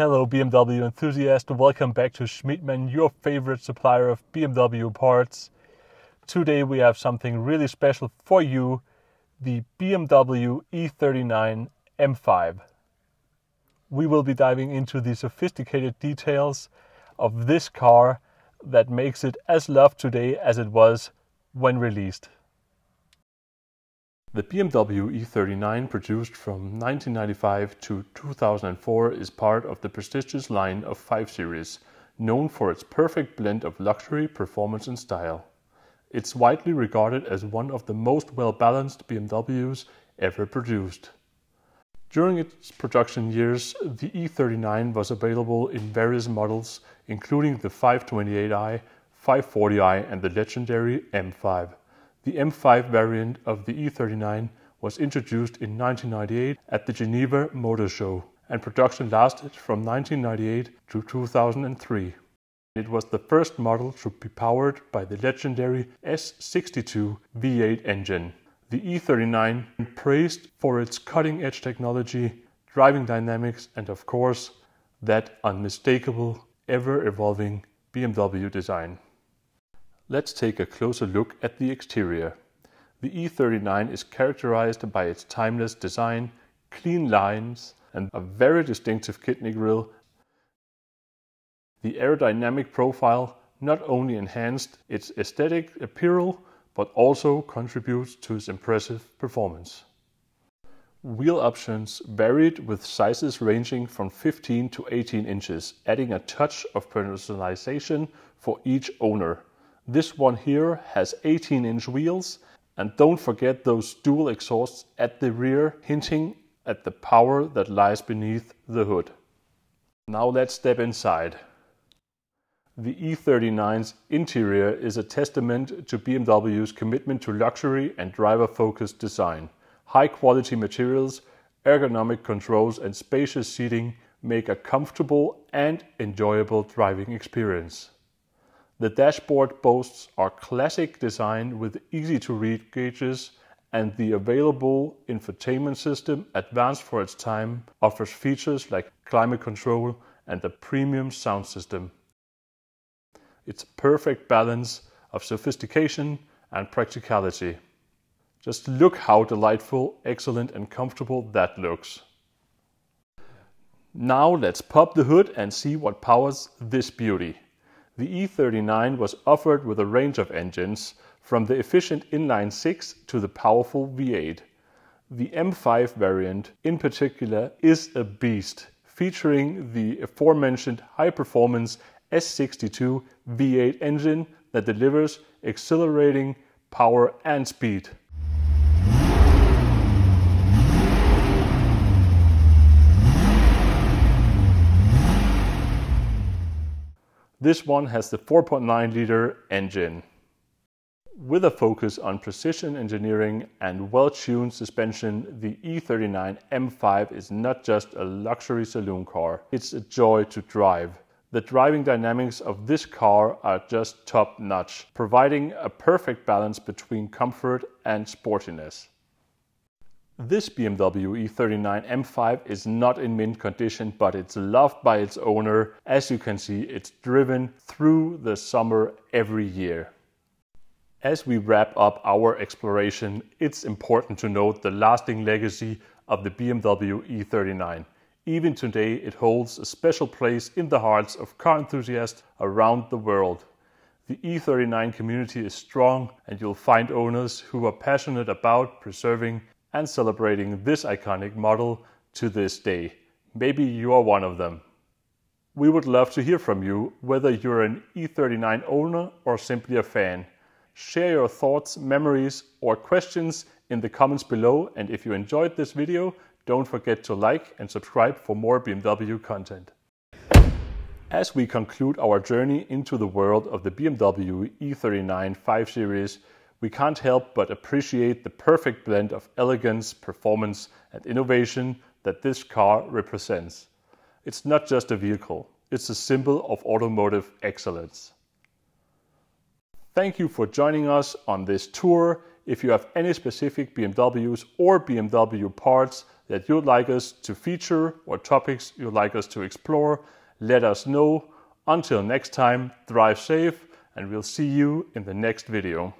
Hello BMW enthusiast, welcome back to Schmiedmann, your favorite supplier of BMW parts. Today we have something really special for you, the BMW E39 M5. We will be diving into the sophisticated details of this car that makes it as loved today as it was when released. The BMW E39, produced from 1995 to 2004, is part of the prestigious line of 5 Series, known for its perfect blend of luxury, performance and style. It's widely regarded as one of the most well-balanced BMWs ever produced. During its production years, the E39 was available in various models, including the 528i, 540i and the legendary M5. The M5 variant of the E39 was introduced in 1998 at the Geneva Motor Show, and production lasted from 1998 to 2003. It was the first model to be powered by the legendary S62 V8 engine. The E39 praised for its cutting-edge technology, driving dynamics, and of course, that unmistakable, ever-evolving BMW design. Let's take a closer look at the exterior. The E39 is characterized by its timeless design, clean lines, and a very distinctive kidney grille. The aerodynamic profile not only enhanced its aesthetic appeal, but also contributes to its impressive performance. Wheel options varied with sizes ranging from 15 to 18 inches, adding a touch of personalization for each owner. This one here has 18-inch wheels, and don't forget those dual exhausts at the rear, hinting at the power that lies beneath the hood. Now let's step inside. The E39's interior is a testament to BMW's commitment to luxury and driver-focused design. High-quality materials, ergonomic controls and spacious seating make a comfortable and enjoyable driving experience. The dashboard boasts our classic design with easy-to-read gauges, and the available infotainment system, advanced for its time, offers features like climate control and a premium sound system. It's a perfect balance of sophistication and practicality. Just look how delightful, excellent and comfortable that looks. Now let's pop the hood and see what powers this beauty. The E39 was offered with a range of engines, from the efficient inline-6 to the powerful V8. The M5 variant, in particular, is a beast, featuring the aforementioned high-performance S62 V8 engine that delivers exhilarating power and speed. This one has the 4.9-liter engine. With a focus on precision engineering and well-tuned suspension, the E39 M5 is not just a luxury saloon car, it's a joy to drive. The driving dynamics of this car are just top-notch, providing a perfect balance between comfort and sportiness. This BMW E39 M5 is not in mint condition, but it's loved by its owner. As you can see, it's driven through the summer every year. As we wrap up our exploration, it's important to note the lasting legacy of the BMW E39. Even today, it holds a special place in the hearts of car enthusiasts around the world. The E39 community is strong, and you'll find owners who are passionate about preserving and celebrating this iconic model to this day. Maybe you are one of them. We would love to hear from you, whether you're an E39 owner or simply a fan. Share your thoughts, memories or questions in the comments below, and if you enjoyed this video, don't forget to like and subscribe for more BMW content. As we conclude our journey into the world of the BMW E39 5 Series, we can't help but appreciate the perfect blend of elegance, performance and innovation that this car represents. It's not just a vehicle, it's a symbol of automotive excellence. Thank you for joining us on this tour. If you have any specific BMWs or BMW parts that you'd like us to feature or topics you'd like us to explore, let us know. Until next time, drive safe, and we'll see you in the next video.